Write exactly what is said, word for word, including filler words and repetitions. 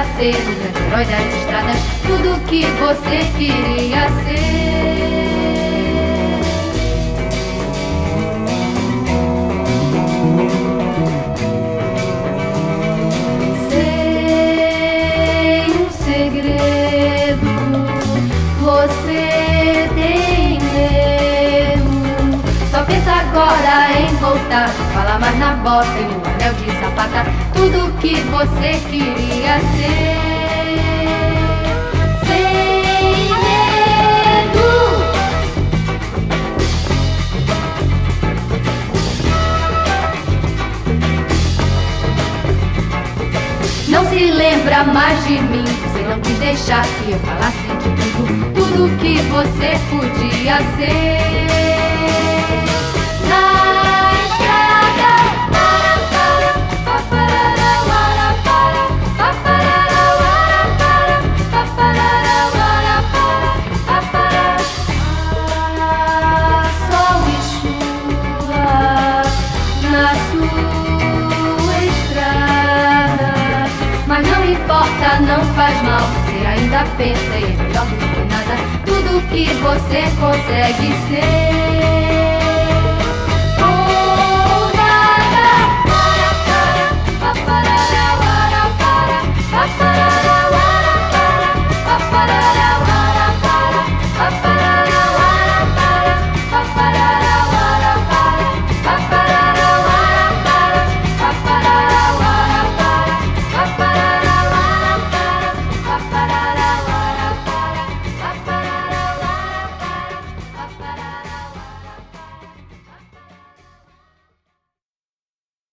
queria ser, o grande herói das estradas, tudo que você queria ser. Sei um segredo, você tem medo, só pensa agora em voltar, fala mais na bota e no anel de sapata, tudo que você queria ser. Sem medo, não se lembra mais de mim, você não quis deixar que eu falasse de tudo, tudo que você podia ser. Não faz mal, você ainda pensa e é melhor do que nada, tudo que você consegue ser.